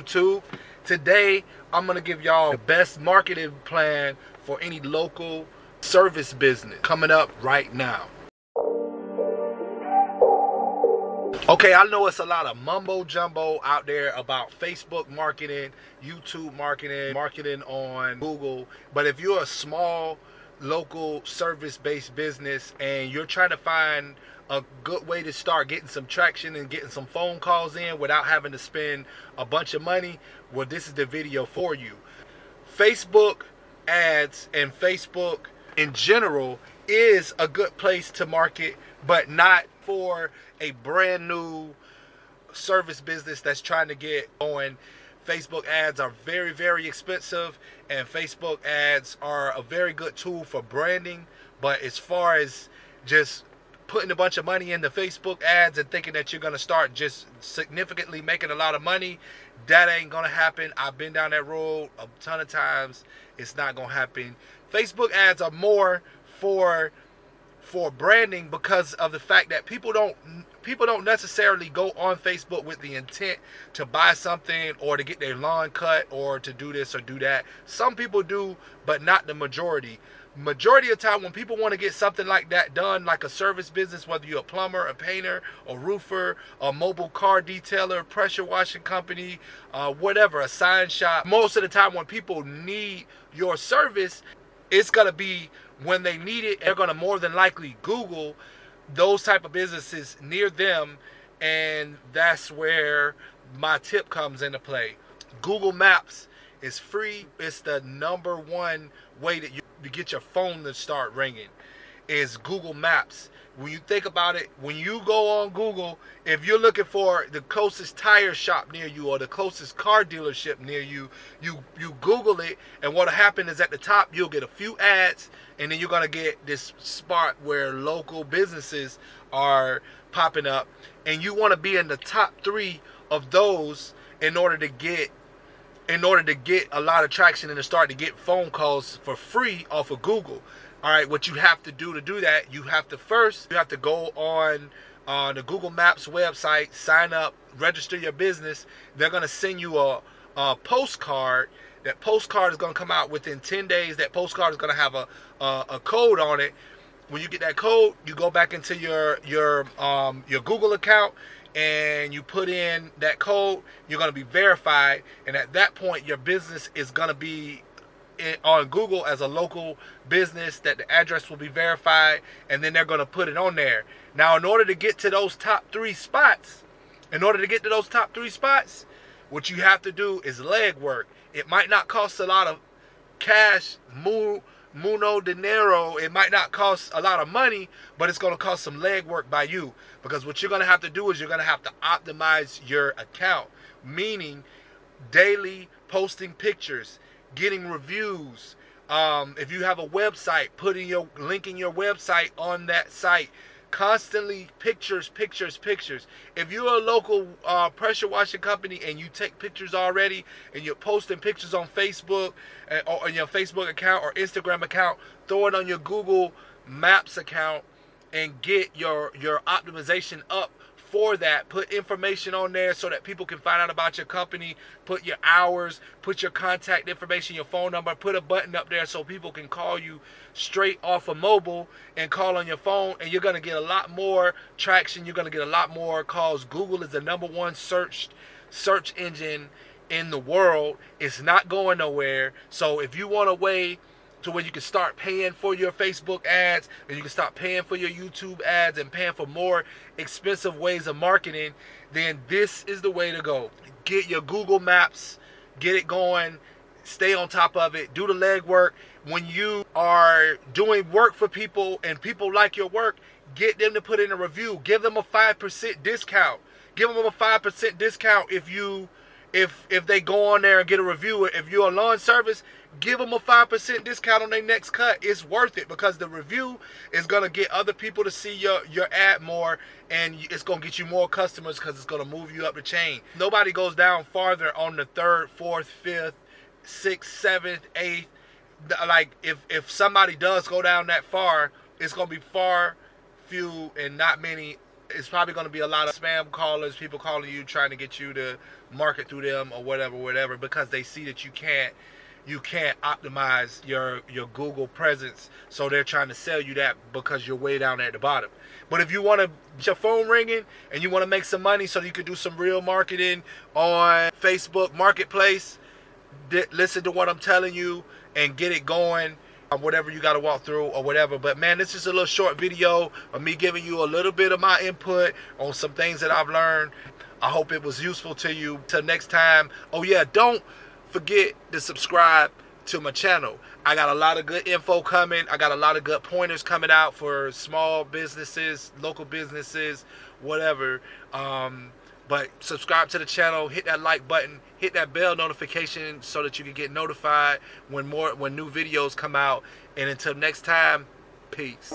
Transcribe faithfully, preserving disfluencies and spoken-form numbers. YouTube. Today, I'm gonna give y'all the best marketing plan for any local service business coming up right now. Okay, I know it's a lot of mumbo jumbo out there about Facebook marketing, YouTube marketing, marketing on Google, but if you're a small local service-based business and you're trying to find a good way to start getting some traction and getting some phone calls in without having to spend a bunch of money, well, this is the video for you. Facebook ads and Facebook in general is a good place to market, but not for a brand new service business that's trying to get going. Facebook ads are very, very expensive, and Facebook ads are a very good tool for branding, but as far as just putting a bunch of money into Facebook ads and thinking that you're gonna start just significantly making a lot of money, that ain't gonna happen. I've been down that road a ton of times. It's not gonna happen. Facebook ads are more for for branding because of the fact that people don't people don't necessarily go on Facebook with the intent to buy something or to get their lawn cut or to do this or do that. Some people do, but not the majority. Majority of the time when people want to get something like that done, like a service business, whether you're a plumber, a painter, a roofer, a mobile car detailer, pressure washing company, uh, whatever, a sign shop, most of the time when people need your service, it's gonna be when they need it. They're gonna more than likely Google those type of businesses near them, and that's where my tip comes into play. Google Maps is free. It's the number one way that you get your phone to start ringing is Google Maps. When you think about it, when you go on Google, if you're looking for the closest tire shop near you or the closest car dealership near you, you you Google it, and what'll happen is at the top you'll get a few ads, and then you're gonna get this spot where local businesses are popping up, and you want to be in the top three of those in order to get in order to get a lot of traction and to start to get phone calls for free off of Google. All right, what you have to do to do that, you have to first, you have to go on uh, the Google Maps website, sign up, register your business. They're gonna send you a, a postcard. That postcard is gonna come out within ten days. That postcard is gonna have a, a, a code on it. When you get that code, you go back into your, your, um, your Google account and you put in that code. You're gonna be verified. And at that point, your business is gonna be on Google as a local business, that the address will be verified, and then they're going to put it on there. Now, in order to get to those top three spots, in order to get to those top three spots, what you have to do is legwork. It might not cost a lot of cash, mu, muno dinero. It might not cost a lot of money, but it's going to cost some legwork by you, because what you're going to have to do is you're going to have to optimize your account, meaning daily posting pictures, getting reviews. Um, if you have a website, putting your linking your website on that site, constantly pictures, pictures, pictures. If you're a local uh, pressure washing company and you take pictures already and you're posting pictures on Facebook and, or on your Facebook account or Instagram account, throw it on your Google Maps account and get your your optimization up for that. Put information on there so that people can find out about your company. Put your hours, put your contact information, your phone number, put a button up there so people can call you straight off of mobile and call on your phone, and you're gonna get a lot more traction. You're gonna get a lot more calls. Google is the number one searched search engine in the world. It's not going nowhere. So if you want a way to where you can start paying for your Facebook ads and you can start paying for your YouTube ads and paying for more expensive ways of marketing, then this is the way to go. Get your Google Maps, get it going, stay on top of it, do the legwork. When you are doing work for people and people like your work, get them to put in a review. Give them a five percent discount. Give them a five percent discount if you If if they go on there and get a review. If you're a lawn service, give them a five percent discount on their next cut. It's worth it, because the review is going to get other people to see your, your ad more, and it's going to get you more customers because it's going to move you up the chain. Nobody goes down farther on the third, fourth, fifth, sixth, seventh, eighth. Like if, if somebody does go down that far, it's going to be far, few, and not many it's probably going to be a lot of spam callers, people calling you trying to get you to market through them or whatever, whatever, because they see that you can't, you can't optimize your, your Google presence. So they're trying to sell you that because you're way down there at the bottom. But if you want to get your phone ringing and you want to make some money so you can do some real marketing on Facebook Marketplace, listen to what I'm telling you and get it going. Whatever you got to walk through or whatever. But man, this is a little short video of me giving you a little bit of my input on some things that I've learned. I hope it was useful to you. Till next time. Oh yeah, don't forget to subscribe to my channel. I got a lot of good info coming. I got a lot of good pointers coming out for small businesses, local businesses, whatever. Um, but subscribe to the channel, hit that like button, hit that bell notification so that you can get notified when more when new videos come out. And until next time, peace.